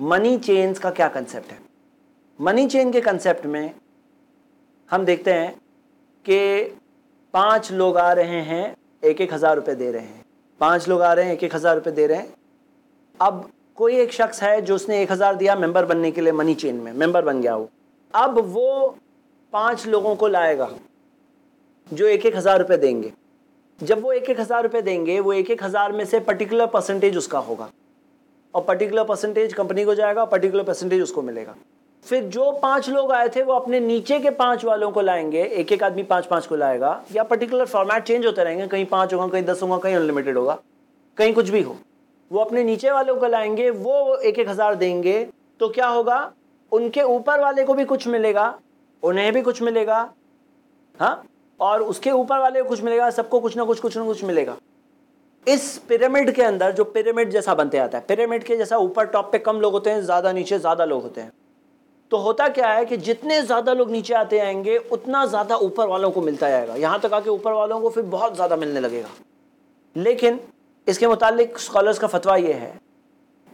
Money chains का क्या concept है। मनी चेन के कंसेप्ट में हम देखते हैं कि 5 लोग आ रहे हैं, 1,000 रुपये दे रहे हैं। 5 लोग आ रहे हैं, 1,000 रुपये दे रहे हैं। अब कोई एक शख्स है जो उसने 1,000 दिया मेंबर बनने के लिए, मनी चेन में मेंबर बन गया वो। अब वो 5 लोगों को लाएगा जो 1,000 रुपये देंगे। जब वो 1,000 रुपये देंगे, वो 1,000 में से पर्टिकुलर परसेंटेज उसका होगा और पर्टिकुलर परसेंटेज कंपनी को जाएगा, पर्टिकुलर परसेंटेज उसको मिलेगा। फिर जो 5 लोग आए थे वो अपने नीचे के 5 वालों को लाएंगे। एक आदमी 5-5 को लाएगा, या पर्टिकुलर फॉर्मेट चेंज होते रहेंगे, कहीं 5 होगा, कहीं 10 होगा, कहीं अनलिमिटेड होगा, कहीं कुछ भी हो। वो अपने नीचे वालों को लाएंगे, वो 1,000 देंगे। तो क्या होगा, उनके ऊपर वाले को भी कुछ मिलेगा, उन्हें भी कुछ मिलेगा, हाँ, और उसके ऊपर वाले को कुछ मिलेगा, सबको कुछ ना कुछ मिलेगा। इस पिरामिड के अंदर जो पिरामिड जैसा बनते आता है, पिरामिड के जैसा ऊपर टॉप पे कम लोग होते हैं, ज़्यादा नीचे ज़्यादा लोग होते हैं। तो होता क्या है कि जितने ज़्यादा लोग नीचे आते आएंगे उतना ज़्यादा ऊपर वालों को मिलता जाएगा, यहाँ तक आके ऊपर वालों को फिर बहुत ज़्यादा मिलने लगेगा। लेकिन इसके मुतालिक स्कॉलर्स का फतवा ये है,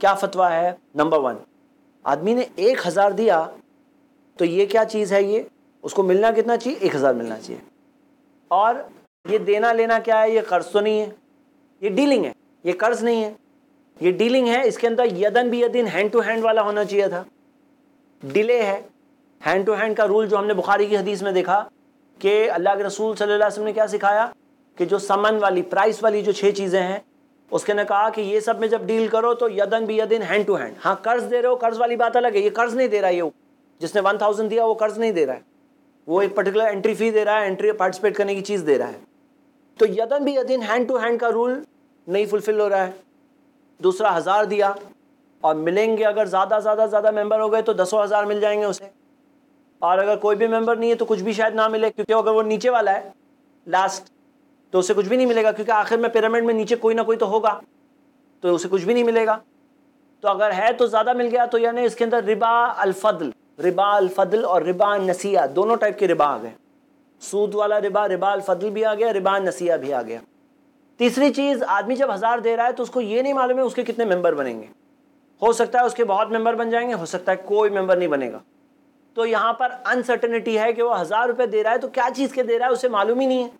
क्या फतवा है? नंबर 1, आदमी ने 1,000 दिया तो ये क्या चीज़ है, ये उसको मिलना कितना चाहिए? 1,000 मिलना चाहिए। और ये देना लेना क्या है? ये कर्ज तो नहीं है, ये डीलिंग है, ये कर्ज नहीं है, ये डीलिंग है। इसके अंदर यदन भी यदन, हैंड टू हैंड वाला होना चाहिए था, डिले है। हैंड टू हैंड का रूल जो हमने बुखारी की हदीस में देखा कि अल्लाह के रसूल सल्लल्लाहु अलैहि वसल्लम ने क्या सिखाया कि जो समन वाली, प्राइस वाली जो 6 चीज़ें हैं, उसके ने कहा कि ये सब में जब डील करो तो यदन भी यदन, हैंड टू हैंड। हाँ, कर्ज दे रहे हो, कर्ज वाली बात अलग है, ये कर्ज नहीं दे रहा है। ये जिसने 1,000 दिया वो कर्ज नहीं दे रहा है, वो एक पर्टिकुलर एंट्री फी दे रहा है, एंट्री पार्टिसिपेट करने की चीज़ दे रहा है। तो यदन भी यदन, हैंड टू हैंड का रूल नहीं फुलफिल हो रहा है। दूसरा, 1,000 दिया और मिलेंगे अगर ज़्यादा मेंबर हो गए तो 10,000 मिल जाएंगे उसे, और अगर कोई भी मेंबर नहीं है तो कुछ भी शायद ना मिले, क्योंकि अगर वो नीचे वाला है लास्ट तो उसे कुछ भी नहीं मिलेगा, क्योंकि आखिर में पिरामिड में नीचे कोई ना कोई तो होगा, तो उसे कुछ भी नहीं मिलेगा। तो अगर है तो ज़्यादा मिल गया। तो यानी इसके अंदर रिबा अल फदल और रिबा नसिया, दोनों टाइप के रिबा आ गए। सूद वाला रिबा, रिबा अल फदल भी आ गया, रिबा नसिया भी आ गया। तीसरी चीज़, आदमी जब 1,000 दे रहा है तो उसको ये नहीं मालूम है उसके कितने मेंबर बनेंगे। हो सकता है उसके बहुत मेंबर बन जाएंगे, हो सकता है कोई मेंबर नहीं बनेगा। तो यहाँ पर अनसर्टेनिटी है कि वो 1,000 रुपये दे रहा है तो क्या चीज़ के दे रहा है उसे मालूम ही नहीं है।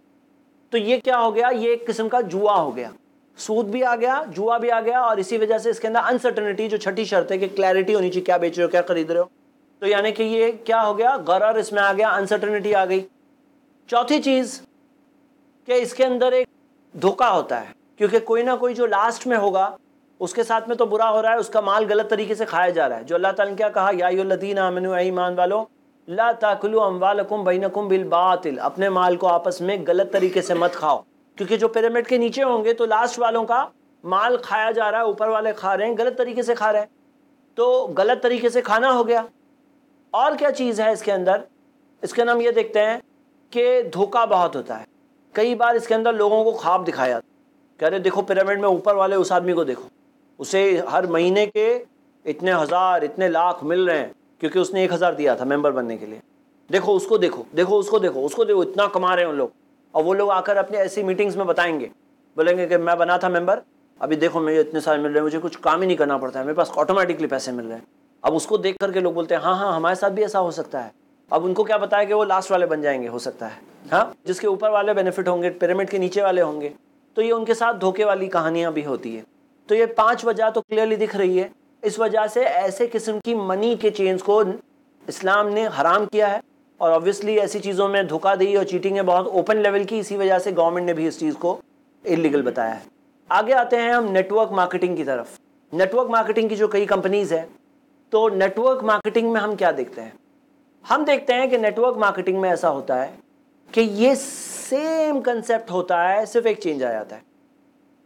तो ये क्या हो गया, ये एक किस्म का जुआ हो गया, सूद भी आ गया, जुआ भी आ गया। और इसी वजह से इसके अंदर अनसर्टेनिटी, जो छठी शर्त है कि क्लैरिटी होनी चाहिए, क्या बेच रहे हो, क्या खरीद रहे हो। तो यानी कि ये क्या हो गया, गरर इसमें आ गया, अनसर्टेनिटी आ गई। चौथी चीज़ कि इसके अंदर एक धोखा होता है, क्योंकि कोई ना कोई जो लास्ट में होगा उसके साथ में तो बुरा हो रहा है, उसका माल गलत तरीके से खाया जा रहा है। जो अल्लाह ताला ने क्या कहा, या अय्युहल्लज़ीन आमनू, ईमान वालो, ला ताकुलू अम्वालकुम बैनकुम बिल बातिल, अपने माल को आपस में गलत तरीके से मत खाओ। क्योंकि जो पिरामिड के नीचे होंगे तो लास्ट वालों का माल खाया जा रहा है, ऊपर वाले खा रहे हैं, गलत तरीके से खा रहे हैं। तो गलत तरीके से खाना हो गया। और क्या चीज़ है इसके अंदर, इसके नाम ये देखते हैं कि धोखा बहुत होता है। कई बार इसके अंदर लोगों को ख्वाब दिखाया, कह रहे देखो पिरामिड में ऊपर वाले उस आदमी को देखो, उसे हर महीने के इतने हज़ार, इतने लाख मिल रहे हैं, क्योंकि उसने 1,000 दिया था मेंबर बनने के लिए। देखो उसको, देखो उसको, इतना कमा रहे हैं उन लोग। और वो लोग आकर अपने ऐसी मीटिंग्स में बताएंगे, बोलेंगे कि मैं बना था मेंबर, अभी देखो मुझे इतने सारे मिल रहे हैं, मुझे कुछ काम ही नहीं करना पड़ता है, मेरे पास ऑटोमेटिकली पैसे मिल रहे हैं। अब उसको देख करके लोग बोलते हैं हाँ, हमारे साथ भी ऐसा हो सकता है। अब उनको क्या बताया कि वो लास्ट वाले बन जाएंगे, हो सकता है, हाँ, जिसके ऊपर वाले बेनिफिट होंगे, पिरामिड के नीचे वाले होंगे। तो ये उनके साथ धोखे वाली कहानियाँ भी होती है। तो ये 5 वजह तो क्लियरली दिख रही है। इस वजह से ऐसे किस्म की मनी के चेन्स को इस्लाम ने हराम किया है, और ऑब्वियसली ऐसी चीज़ों में धोखाधड़ी और चीटिंग है बहुत ओपन लेवल की। इसी वजह से गवर्नमेंट ने भी इस चीज़ को इलीगल बताया है। आगे आते हैं हम नेटवर्क मार्केटिंग की तरफ। नेटवर्क मार्केटिंग की जो कई कंपनीज है, तो नेटवर्क मार्केटिंग में हम क्या देखते हैं, हम देखते हैं कि नेटवर्क मार्केटिंग में ऐसा होता है कि ये सेम कंसेप्ट होता है, सिर्फ एक चेंज आ जाता है।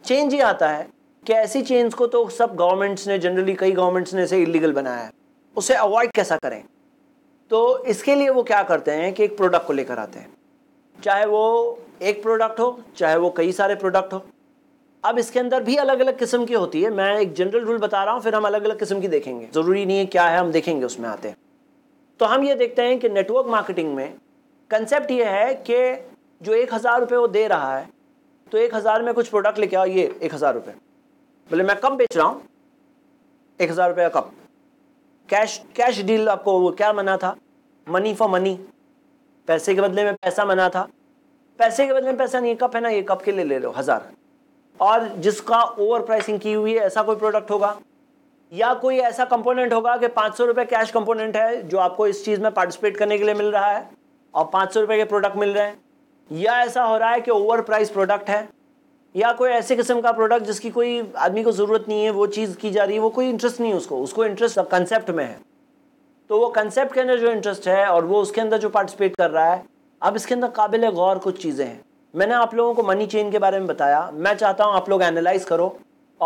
चेंज ये आता है कि ऐसी चेंज को तो सब गवर्नमेंट्स ने, जनरली कई गवर्नमेंट्स ने इसे इलीगल बनाया है, उसे अवॉइड कैसा करें। तो इसके लिए वो क्या करते हैं कि एक प्रोडक्ट को लेकर आते हैं, चाहे वो एक प्रोडक्ट हो, चाहे वो कई सारे प्रोडक्ट हो। अब इसके अंदर भी अलग अलग किस्म की होती है, मैं एक जनरल रूल बता रहा हूँ, फिर हम अलग अलग किस्म की देखेंगे, ज़रूरी नहीं है क्या है, हम देखेंगे उसमें आते हैं। तो हम ये देखते हैं कि नेटवर्क मार्केटिंग में कंसेप्ट ये है कि जो 1,000 रुपये वो दे रहा है, तो 1,000 में कुछ प्रोडक्ट लेके आओ, ये 1,000 रुपये, बोले मैं कप बेच रहा हूँ, 1,000 रुपये का कप, कैश डील आपको क्या मना था, मनी फॉर मनी, पैसे के बदले में पैसा मना था। पैसे के बदले में पैसा नहीं, कप है ना, ये कप के लिए ले लो 1000। और जिसका ओवर प्राइसिंग की हुई है ऐसा कोई प्रोडक्ट होगा या कोई ऐसा कंपोनेंट होगा कि 500 रुपये कैश कंपोनेंट है जो आपको इस चीज़ में पार्टिसिपेट करने के लिए मिल रहा है और 500 रुपये के प्रोडक्ट मिल रहे हैं, या ऐसा हो रहा है कि ओवर प्राइस प्रोडक्ट है या कोई ऐसे किस्म का प्रोडक्ट जिसकी कोई आदमी को ज़रूरत नहीं है, वो चीज़ की जा रही है, वो कोई इंटरेस्ट नहीं है उसको, उसको इंटरेस्ट कंसेप्ट में है। तो वो कंसेप्ट के अंदर जो इंटरेस्ट है और वो उसके अंदर जो पार्टिसिपेट कर रहा है, अब इसके अंदर काबिल गौर कुछ चीज़ें हैं। मैंने आप लोगों को मनी चेन के बारे में बताया, मैं चाहता हूँ आप लोग एनालाइज करो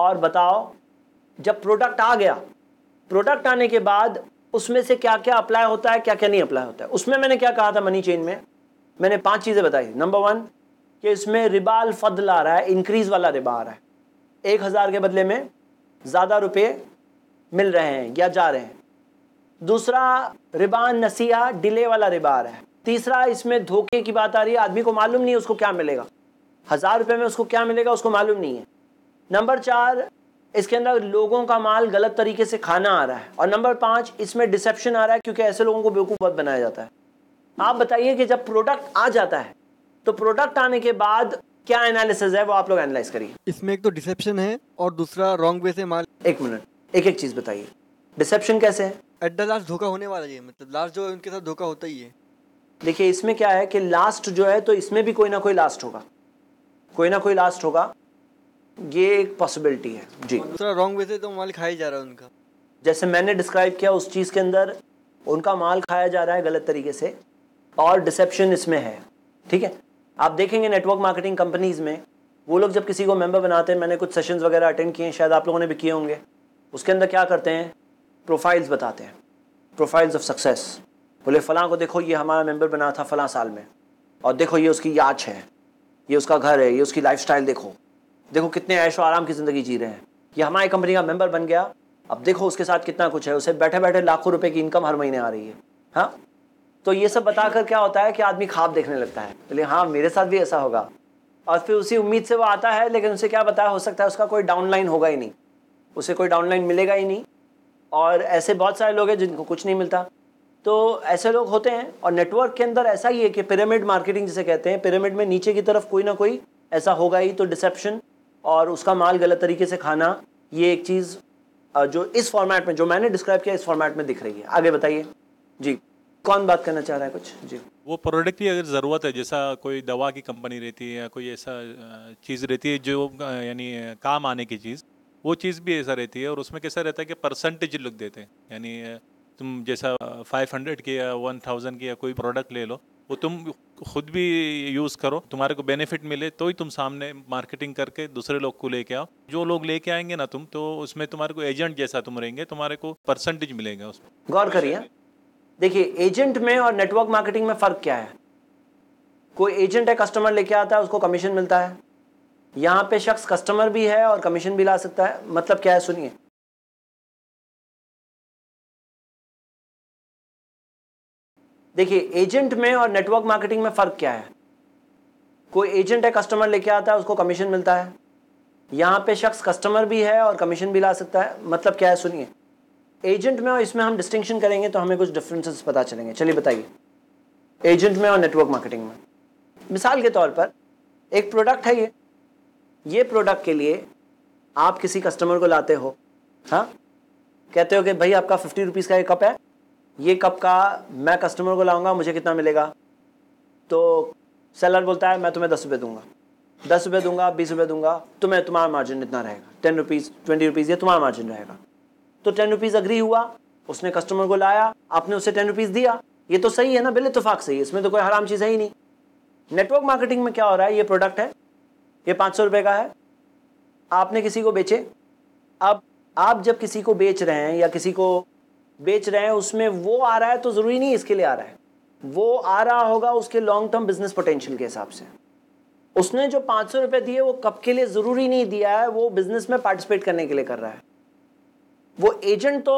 और बताओ जब प्रोडक्ट आ गया, प्रोडक्ट आने के बाद उसमें से क्या क्या अप्लाई होता है, क्या क्या नहीं अप्लाई होता है। उसमें मैंने क्या कहा था, मनी चेन में मैंने 5 चीज़ें बताई। नंबर 1 कि इसमें रिबाल फदल आ रहा है, इंक्रीज़ वाला रिबा आ रहा है, 1000 के बदले में ज़्यादा रुपये मिल रहे हैं या जा रहे हैं। दूसरा रिबा नसीहा, डिले वाला रिबा आ रहा है। तीसरा इसमें धोखे की बात आ रही है, आदमी को मालूम नहीं है उसको क्या मिलेगा, 1000 रुपये में उसको क्या मिलेगा उसको मालूम नहीं है। नंबर 4 इसके अंदर लोगों का माल गलत तरीके से खाना आ रहा है। और नंबर 5 इसमें डिसेप्शन आ रहा है क्योंकि ऐसे लोगों को बेवकूफ़ बनाया जाता है। आप बताइए कि जब प्रोडक्ट आ जाता है तो प्रोडक्ट आने के बाद क्या एनालिसिस है, वो आप लोग एनालाइज करिए। इसमें एक तो डिसेप्शन है और दूसरा रॉन्ग वे से माल। एक मिनट, एक एक चीज़ बताइए, डिसेप्शन कैसे है? एट द लास्ट धोखा होने वाला है, मतलब लास्ट जो उनके साथ धोखा होता ही है। देखिए इसमें क्या है कि लास्ट जो है तो इसमें भी कोई ना कोई लास्ट होगा, कोई ना कोई लास्ट होगा, ये एक पॉसिबिलिटी है जी। दूसरा रॉन्ग वे से तो माल खाया जा रहा है उनका, जैसे मैंने डिस्क्राइब किया उस चीज़ के अंदर उनका माल खाया जा रहा है गलत तरीके से, और डिसेप्शन इसमें है। ठीक है, आप देखेंगे नेटवर्क मार्केटिंग कंपनीज़ में वो लोग जब किसी को मेंबर बनाते हैं, मैंने कुछ सेशंस वगैरह अटेंड किए हैं, शायद आप लोगों ने भी किए होंगे, उसके अंदर क्या करते हैं, प्रोफाइल्स बताते हैं, प्रोफाइल्स ऑफ सक्सेस, बोले फ़लाँ को देखो ये हमारा मेंबर बना था फ़लाँ साल में, और देखो ये उसकी याच है, ये उसका घर है, ये उसकी लाइफस्टाइल देखो, देखो कितने ऐश और आराम की ज़िंदगी जी रहे हैं, ये हमारी कंपनी का मेंबर बन गया, अब देखो उसके साथ कितना कुछ है, उसे बैठे बैठे लाखों रुपए की इनकम हर महीने आ रही है। हाँ, तो ये सब बताकर क्या होता है कि आदमी ख्वाब देखने लगता है, बोले हाँ मेरे साथ भी ऐसा होगा, और फिर उसी उम्मीद से वो आता है, लेकिन उसे क्या बताया, हो सकता है उसका कोई डाउनलाइन होगा ही नहीं, उसे कोई डाउनलाइन मिलेगा ही नहीं। और ऐसे बहुत सारे लोग हैं जिनको कुछ नहीं मिलता, तो ऐसे लोग होते हैं। और नेटवर्क के अंदर ऐसा ही है कि पिरामिड मार्केटिंग जिसे कहते हैं, पिरामिड में नीचे की तरफ कोई ना कोई ऐसा होगा ही। तो डिसेप्शन और उसका माल गलत तरीके से खाना, ये एक चीज़ जो इस फॉर्मेट में जो मैंने डिस्क्राइब किया इस फॉर्मेट में दिख रही है। आगे बताइए जी, कौन बात करना चाह रहा है कुछ जी? वो प्रोडक्ट की अगर ज़रूरत है, जैसा कोई दवा की कंपनी रहती है या कोई ऐसा चीज़ रहती है जो यानी काम आने की चीज़, वो चीज़ भी ऐसा रहती है। और उसमें कैसा रहता है कि परसेंटेज लुक देते हैं, यानी तुम जैसा 500 की या 1000 की या कोई प्रोडक्ट ले लो, वो तुम खुद भी यूज़ करो, तुम्हारे को बेनिफिट मिले तो ही तुम सामने मार्केटिंग करके दूसरे लोग को लेके आओ। जो लोग लेके आएंगे ना तुम, तो उसमें तुम्हारे को एजेंट जैसा तुम रहेंगे, तुम्हारे को परसेंटेज मिलेगा उसमें। गौर करिए, देखिए एजेंट में और नेटवर्क मार्केटिंग में फ़र्क क्या है। कोई एजेंट है, कस्टमर लेके आता है, उसको कमीशन मिलता है। यहाँ पे शख्स कस्टमर भी है और कमीशन भी ला सकता है। मतलब क्या है, सुनिए, देखिए एजेंट में और नेटवर्क मार्केटिंग में फ़र्क क्या है। कोई एजेंट है, कस्टमर लेके आता है, उसको कमीशन मिलता है। यहाँ पे शख्स कस्टमर भी है और कमीशन भी ला सकता है। मतलब क्या है, सुनिए, एजेंट में और इसमें हम डिस्टिंक्शन करेंगे तो हमें कुछ डिफरेंसेस पता चलेंगे। चलिए बताइए, एजेंट में और नेटवर्क मार्केटिंग में मिसाल के तौर पर एक प्रोडक्ट है, ये प्रोडक्ट के लिए आप किसी कस्टमर को लाते हो। हाँ, कहते हो कि भाई आपका 50 रुपीज़ का एक कप है, ये कप का मैं कस्टमर को लाऊंगा, मुझे कितना मिलेगा? तो सेलर बोलता है मैं तुम्हें 10 रुपये दूंगा, 10 रुपये दूंगा, 20 रुपये दूंगा, तुम्हें तुम्हारा मार्जिन इतना रहेगा, 10 रुपीज़, 20 रुपीज़, ये तुम्हारा मार्जिन रहेगा। तो 10 रुपीज़ अग्री हुआ, उसने कस्टमर को लाया, आपने उसे 10 रुपीज़ दिया, ये तो सही है ना, बिल इतफाक सही है, इसमें तो कोई हराम चीज़ है ही नहीं। नेटवर्क मार्केटिंग में क्या हो रहा है, ये प्रोडक्ट है, ये 500 रुपये का है, आपने किसी को बेचे। अब आप जब किसी को बेच रहे हैं या किसी को बेच रहे हैं, उसमें वो आ रहा है तो ज़रूरी नहीं इसके लिए आ रहा है, वो आ रहा होगा उसके लॉन्ग टर्म बिजनेस पोटेंशियल के हिसाब से। उसने जो 500 रुपये दिए वो कब के लिए ज़रूरी नहीं दिया है, वो बिजनेस में पार्टिसिपेट करने के लिए कर रहा है। वो एजेंट तो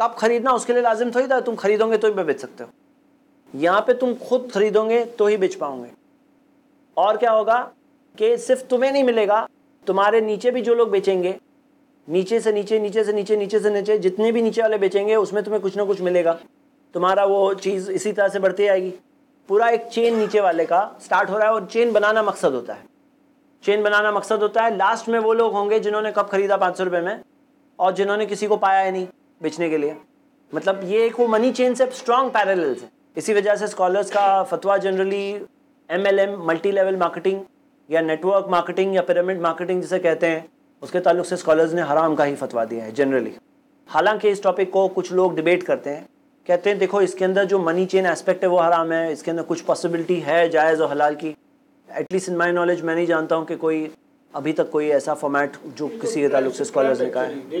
कब खरीदना उसके लिए लाजिम थोड़ी था, तुम खरीदोगे तो ही बेच सकते हो। यहाँ पे तुम खुद खरीदोगे तो ही बेच पाओगे। और क्या होगा कि सिर्फ तुम्हें नहीं मिलेगा, तुम्हारे नीचे भी जो लोग बेचेंगे नीचे से नीचे नीचे से नीचे नीचे से नीचे जितने भी नीचे वाले बेचेंगे उसमें तुम्हें कुछ ना कुछ मिलेगा, तुम्हारा वो चीज़ इसी तरह से बढ़ती आएगी। पूरा एक चेन नीचे वाले का स्टार्ट हो रहा है और चेन बनाना मकसद होता है, चेन बनाना मकसद होता है। लास्ट में वो लोग होंगे जिन्होंने कप खरीदा 500 रुपये में और जिन्होंने किसी को पाया ही नहीं बेचने के लिए। मतलब ये एक वो मनी चेन से स्ट्रॉन्ग पैरेलल्स है। इसी वजह से स्कॉलर्स का फतवा generally MLM multi level marketing या नेटवर्क मार्केटिंग या पिरामिड मार्केटिंग जिसे कहते हैं, उसके ताल्लुक से स्कॉलर्स ने हराम का ही फतवा दिया है जनरली। हालांकि इस टॉपिक को कुछ लोग डिबेट करते हैं, कहते हैं देखो इसके अंदर जो मनी चेन एस्पेक्ट है वो हराम है, इसके अंदर कुछ पॉसिबिलिटी है जायज़ और हलाल की। एटलीस्ट इन माई नॉलेज मैं नहीं जानता हूँ कि कोई अभी तक कोई ऐसा फॉर्मेट जो किसी के ताल्लुक से स्कॉलर्स ने कहा है। They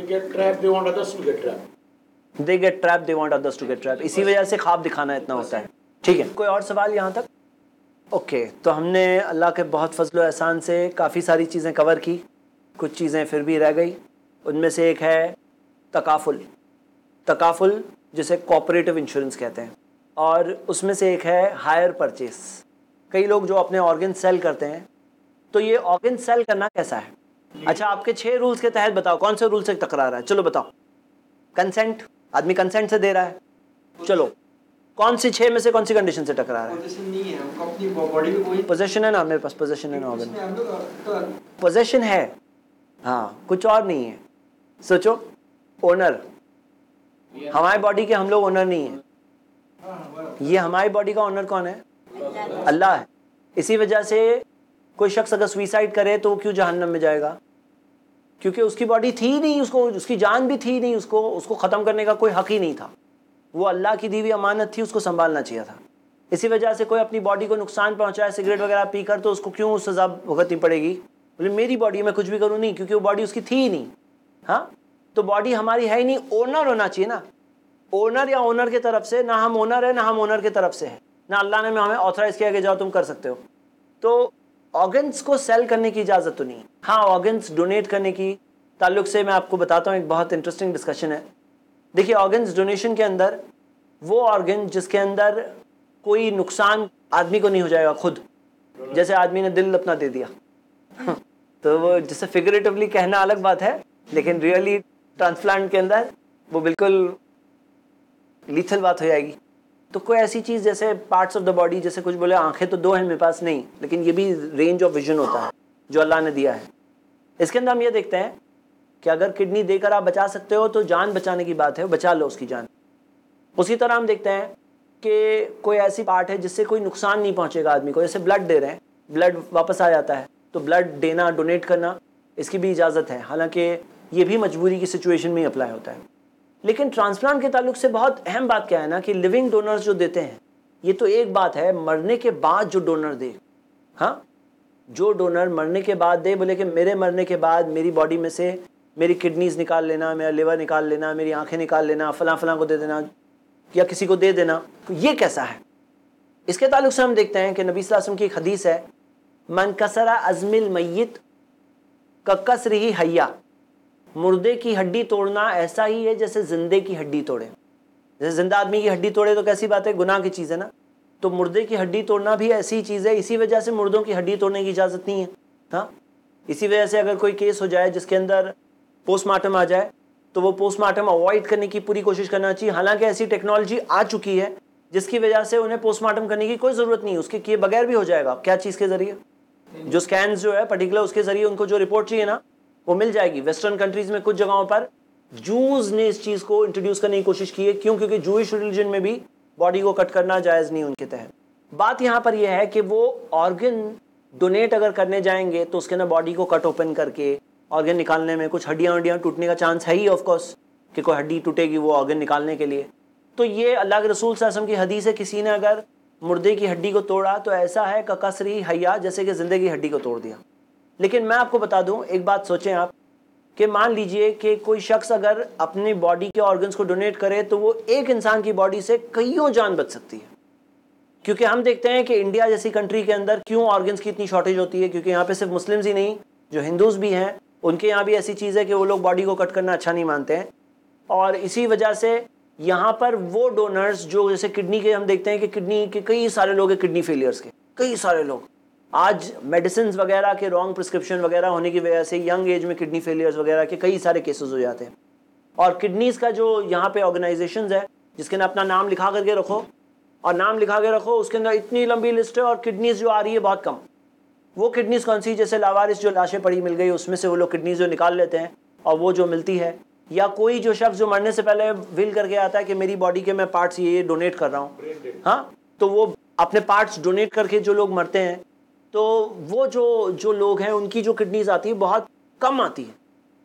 get trapped, they want others to get trapped. इसी वजह से ख्वाब दिखाना इतना होता है। ठीक है, कोई और सवाल यहाँ तक? ओके, तो हमने अल्लाह के बहुत फजलो एहसान से काफ़ी सारी चीज़ें कवर की, कुछ चीज़ें फिर भी रह गई। उनमें से एक है तकाफुल, तकाफुल जिसे कॉपरेटिव इंश्योरेंस कहते हैं, और उसमें से एक है हायर परचेस। कई लोग जो अपने ऑर्गन सेल करते हैं, तो ये ऑर्गन सेल करना कैसा है? अच्छा, आपके 6 रूल्स के तहत बताओ कौन से रूल से तकरार है, चलो बताओ। कंसेंट, आदमी कंसेंट से दे रहा है, चलो कौन सी 6 में से कौन सी कंडीशन से टकरा रहा है? पोजेशन है ना, मेरे पास पोजेशन है ना, ऑर्गन पोजेशन है, हाँ कुछ और नहीं है। सोचो, ओनर हमारी बॉडी के हम लोग ओनर नहीं है, ये हमारी बॉडी का ओनर कौन है? अल्लाह है। इसी वजह से कोई शख्स अगर सुसाइड करे तो वो क्यों जहन्नम में जाएगा? क्योंकि उसकी बॉडी थी नहीं, उसको उसकी जान भी थी नहीं, उसको उसको ख़त्म करने का कोई हक़ ही नहीं था। वो अल्लाह की दी हुई अमानत थी, उसको संभालना चाहिए था। इसी वजह से कोई अपनी बॉडी को नुकसान पहुंचाए सिगरेट वगैरह पीकर, तो उसको क्यों सज़ा भुगतनी पड़ेगी? बोले मेरी बॉडी में कुछ भी करूँ नहीं, क्योंकि वो बॉडी उसकी थी ही नहीं। हाँ, तो बॉडी हमारी है ही नहीं, ओनर होना चाहिए ना, ओनर या ओनर की तरफ से। ना हम ओनर है, ना हम ओनर की तरफ से है, ना अल्लाह ने हमें ऑथराइज़ किया कि जाओ तुम कर सकते हो। तो ऑर्गन्स को सेल करने की इजाज़त तो नहीं। हाँ, ऑर्गन्स डोनेट करने की ताल्लुक से मैं आपको बताता हूँ, एक बहुत इंटरेस्टिंग डिस्कशन है। देखिए, ऑर्गन्स डोनेशन के अंदर वो ऑर्गन जिसके अंदर कोई नुकसान आदमी को नहीं हो जाएगा खुद, जैसे आदमी ने दिल अपना दे दिया तो वो जैसे फिगरेटिवली कहना अलग बात है, लेकिन रियली ट्रांसप्लांट के अंदर वो बिल्कुल लीथल बात हो जाएगी। तो कोई ऐसी चीज़ जैसे पार्ट्स ऑफ द बॉडी, जैसे कुछ बोले आंखें तो 2 हैं मेरे पास, नहीं, लेकिन ये भी रेंज ऑफ विजन होता है जो अल्लाह ने दिया है। इसके अंदर हम ये देखते हैं कि अगर किडनी देकर आप बचा सकते हो तो जान बचाने की बात है, बचा लो उसकी जान। उसी तरह हम देखते हैं कि कोई ऐसी पार्ट है जिससे कोई नुकसान नहीं पहुँचेगा आदमी को, जैसे ब्लड दे रहे हैं, ब्लड वापस आ जाता है, तो ब्लड देना, डोनेट करना, इसकी भी इजाज़त है। हालाँकि ये भी मजबूरी की सिचुएशन में अप्लाई होता है। लेकिन ट्रांसप्लांट के ताल्लुक से बहुत अहम बात क्या है ना, कि लिविंग डोनर्स जो देते हैं, ये तो एक बात है, मरने के बाद जो डोनर दे, हाँ जो डोनर मरने के बाद दे, बोले कि मेरे मरने के बाद मेरी बॉडी में से मेरी किडनीज निकाल लेना, मेरा लिवर निकाल लेना, मेरी आंखें निकाल लेना, फलां फलां को दे देना या किसी को दे देना, तो ये कैसा है? इसके ताल्लुक से हम देखते हैं कि नबी सल्लल्लाहु अलैहि वसल्लम की एक हदीस है, मन कसरा अज़मिल मय्यित का कसर ही हया, मुर्दे की हड्डी तोड़ना ऐसा ही है जैसे ज़िंदे की हड्डी तोड़े। जैसे ज़िंदा आदमी की हड्डी तोड़े तो कैसी बात है, गुनाह की चीज़ है ना, तो मुर्दे की हड्डी तोड़ना भी ऐसी चीज़ है। इसी वजह से मुर्दों की हड्डी तोड़ने की इजाज़त नहीं है। हाँ, इसी वजह से अगर कोई केस हो जाए जिसके अंदर पोस्टमार्टम आ जाए, तो वो पोस्टमार्टम अवॉइड करने की पूरी कोशिश करना चाहिए। हालांकि ऐसी टेक्नोलॉजी आ चुकी है जिसकी वजह से उन्हें पोस्टमार्टम करने की कोई ज़रूरत नहीं है, उसके किए बगैर भी हो जाएगा। क्या चीज़ के ज़रिए? जो स्कैन जो है पर्टिकुलर, उसके ज़रिए उनको जो रिपोर्ट चाहिए ना वो मिल जाएगी। वेस्टर्न कंट्रीज़ में कुछ जगहों पर जूज़ ने इस चीज़ को इंट्रोड्यूस करने की कोशिश की है, क्यों? क्योंकि जूइश रिलीजन में भी बॉडी को कट करना जायज़ नहीं उनके तहत। बात यहाँ पर यह है कि वो ऑर्गन डोनेट अगर करने जाएंगे तो उसके अंदर बॉडी को कट ओपन करके ऑर्गन निकालने में कुछ हड्डियाँ वड्डियाँ टूटने का चांस है ही, ऑफकोर्स कि कोई हड्डी टूटेगी वो ऑर्गन निकालने के लिए। तो ये अल्लाह के रसूल सल्लल्लाहु अलैहि वसल्लम की हदीस है, किसी ने अगर मुर्दे की हड्डी को तोड़ा तो ऐसा है कसरी हया, जैसे कि जिंदगी हड्डी को तोड़ दिया। लेकिन मैं आपको बता दूं, एक बात सोचें आप कि मान लीजिए कि कोई शख्स अगर अपने बॉडी के ऑर्गन्स को डोनेट करे तो वो एक इंसान की बॉडी से कईयों जान बच सकती है। क्योंकि हम देखते हैं कि इंडिया जैसी कंट्री के अंदर क्यों ऑर्गन्स की इतनी शॉर्टेज होती है, क्योंकि यहाँ पे सिर्फ मुस्लिम्स ही नहीं, जो हिंदूज़ भी हैं उनके यहाँ भी ऐसी चीज़ है कि वो लोग बॉडी को कट करना अच्छा नहीं मानते हैं। और इसी वजह से यहाँ पर वो डोनर्स जो, जैसे किडनी के, हम देखते हैं कि किडनी के कई सारे लोग हैं, किडनी फेलियर्स के कई सारे लोग, आज मेडिसिन वगैरह के रॉन्ग प्रिस्क्रिप्शन वगैरह होने की वजह से यंग एज में किडनी फेलियर्स वगैरह के कई सारे केसेस हो जाते हैं। और किडनीज़ का जो यहाँ पे ऑर्गेनाइजेशंस है जिसके ना अपना नाम लिखा करके रखो और नाम लिखा के रखो, उसके अंदर इतनी लंबी लिस्ट है और किडनीज़ जो आ रही है बहुत कम। वो किडनीज़ कौन सी, जैसे लावारिस जो लाशें पड़ी मिल गई उसमें से वो लोग किडनीज़ जो निकाल लेते हैं और वो जो मिलती है, या कोई जो शख्स जो मरने से पहले विल करके आता है कि मेरी बॉडी के मैं पार्ट्स ये डोनेट कर रहा हूँ, हाँ, तो वो अपने पार्ट्स डोनेट करके जो लोग मरते हैं, तो वो जो लोग हैं उनकी जो किडनीज आती है बहुत कम आती है।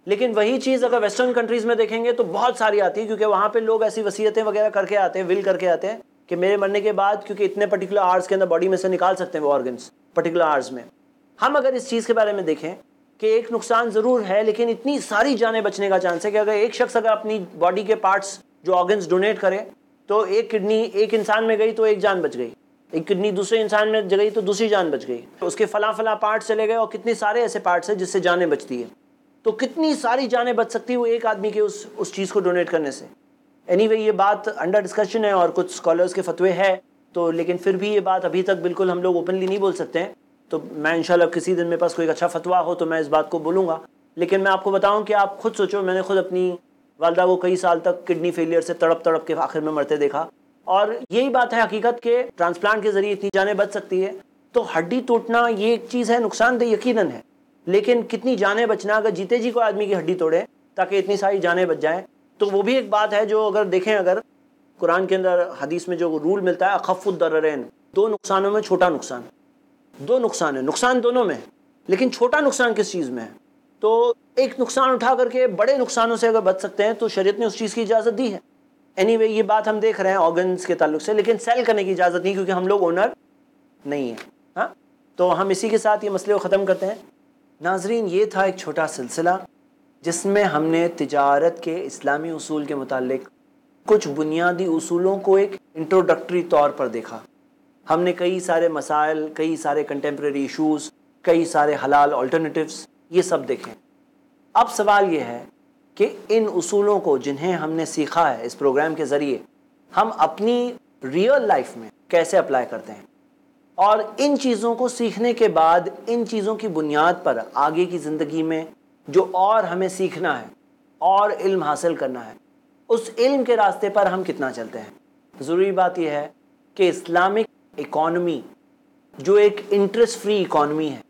लेकिन वही चीज़ अगर वेस्टर्न कंट्रीज़ में देखेंगे तो बहुत सारी आती है, क्योंकि वहाँ पे लोग ऐसी वसीयतें वगैरह करके आते हैं, विल करके आते हैं कि मेरे मरने के बाद, क्योंकि इतने पर्टिकुलर आवर्स के अंदर बॉडी में से निकाल सकते हैं वो ऑर्गन्स पर्टिकुलर आवर्स में। हम अगर इस चीज़ के बारे में देखें कि एक नुकसान ज़रूर है, लेकिन इतनी सारी जानें बचने का चांस है कि अगर एक शख्स अगर अपनी बॉडी के पार्ट्स जो ऑर्गन्स डोनेट करे तो एक किडनी एक इंसान में गई तो एक जान बच गई, एक किडनी दूसरे इंसान में गई तो दूसरी जान बच गई, उसके फला पार्ट्स चले गए और कितने सारे ऐसे पार्ट्स हैं जिससे जानें बचती है। तो कितनी सारी जानें बच सकती है वो एक आदमी के उस चीज़ को डोनेट करने से। एनीवे ये बात अंडर डिस्कशन है और कुछ स्कॉलर्स के फतवे हैं, तो लेकिन फिर भी ये बात अभी तक बिल्कुल हम लोग ओपनली नहीं बोल सकते हैं। तो मैं इंशाल्लाह किसी दिन मेरे पास कोई अच्छा फतवा हो तो मैं इस बात को बोलूँगा। लेकिन मैं आपको बताऊँ कि आप खुद सोचो, मैंने खुद अपनी वालदा को कई साल तक किडनी फेलियर से तड़प तड़प के आखिर में मरते देखा। और यही बात है हकीकत के ट्रांसप्लांट के ज़रिए इतनी जानें बच सकती है। तो हड्डी टूटना ये एक चीज़ है, नुकसानदेह यकीनन है, लेकिन कितनी जानें बचना, अगर जीते जी कोई आदमी की हड्डी तोड़े ताकि इतनी सारी जानें बच जाएं, तो वो भी एक बात है जो अगर देखें, अगर कुरान के अंदर हदीस में जो रूल मिलता है अखफ़ुद्दर्रैन, दो नुकसानों में छोटा नुकसान, दो नुकसान है, नुकसान दोनों में है, लेकिन छोटा नुकसान किस चीज़ में है। तो एक नुकसान उठा करके बड़े नुकसानों से अगर बच सकते हैं तो शरीयत ने उस चीज़ की इजाज़त दी है। एनीवे ये बात हम देख रहे हैं ऑर्गन्स के ताल्लुक से, लेकिन सेल करने की इजाज़त नहीं, क्योंकि हम लोग ओनर नहीं हैं। हाँ, तो हम इसी के साथ ये मसले को ख़त्म करते हैं। नाजरीन, ये था एक छोटा सिलसिला जिसमें हमने तिजारत के इस्लामी उसूल के मुतालिक कुछ बुनियादी उसूलों को एक इंट्रोडक्टरी तौर पर देखा। हमने कई सारे मसाइल, कई सारे कंटेम्प्रेरी इशूज़, कई सारे हलाल ऑल्टरनेटिव्स, ये सब देखें। अब सवाल ये है कि इन उसूलों को जिन्हें हमने सीखा है इस प्रोग्राम के ज़रिए, हम अपनी रियल लाइफ में कैसे अप्लाई करते हैं, और इन चीज़ों को सीखने के बाद इन चीज़ों की बुनियाद पर आगे की ज़िंदगी में जो और हमें सीखना है और इल्म हासिल करना है, उस इल्म के रास्ते पर हम कितना चलते हैं। ज़रूरी बात यह है कि इस्लामिक इकॉनमी जो एक इंटरेस्ट फ्री इकॉनमी है,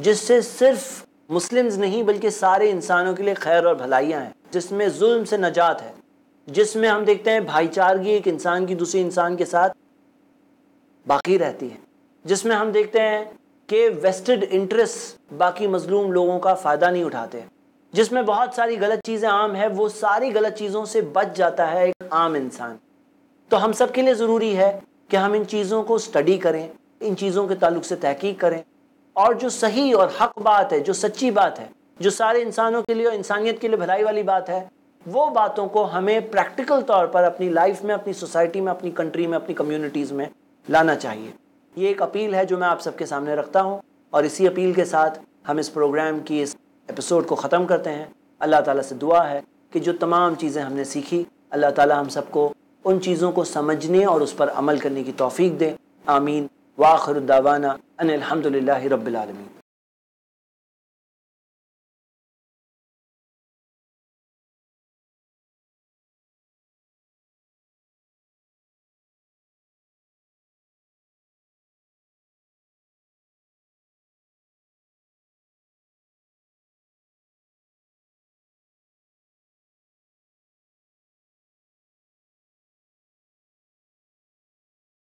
जिससे सिर्फ मुस्लिम्स नहीं बल्कि सारे इंसानों के लिए खैर और भलाइयाँ हैं, जिसमें जुल्म से नजात है, जिसमें हम देखते हैं भाईचारगी एक इंसान की दूसरे इंसान के साथ बाकी रहती है, जिसमें हम देखते हैं कि वेस्टेड इंटरेस्ट बाकी मजलूम लोगों का फ़ायदा नहीं उठाते, जिसमें बहुत सारी गलत चीज़ें आम है, वो सारी गलत चीज़ों से बच जाता है एक आम इंसान। तो हम सब के लिए ज़रूरी है कि हम इन चीज़ों को स्टडी करें, इन चीज़ों के ताल्लुक से तहकीक करें, और जो सही और हक बात है, जो सच्ची बात है, जो सारे इंसानों के लिए और इंसानियत के लिए भलाई वाली बात है, वो बातों को हमें प्रैक्टिकल तौर पर अपनी लाइफ में, अपनी सोसाइटी में, अपनी कंट्री में, अपनी कम्युनिटीज़ में लाना चाहिए। ये एक अपील है जो मैं आप सबके सामने रखता हूँ, और इसी अपील के साथ हम इस प्रोग्राम की इस एपिसोड को ख़त्म करते हैं। अल्लाह ताला से दुआ है कि जो तमाम चीज़ें हमने सीखी, अल्लाह ताला हम सबको उन चीज़ों को समझने और उस पर अमल करने की तौफीक दे। आमीन। वाखिर दावाना अनिल हम्दुलिल्लाहि रब्बिल आलमीन।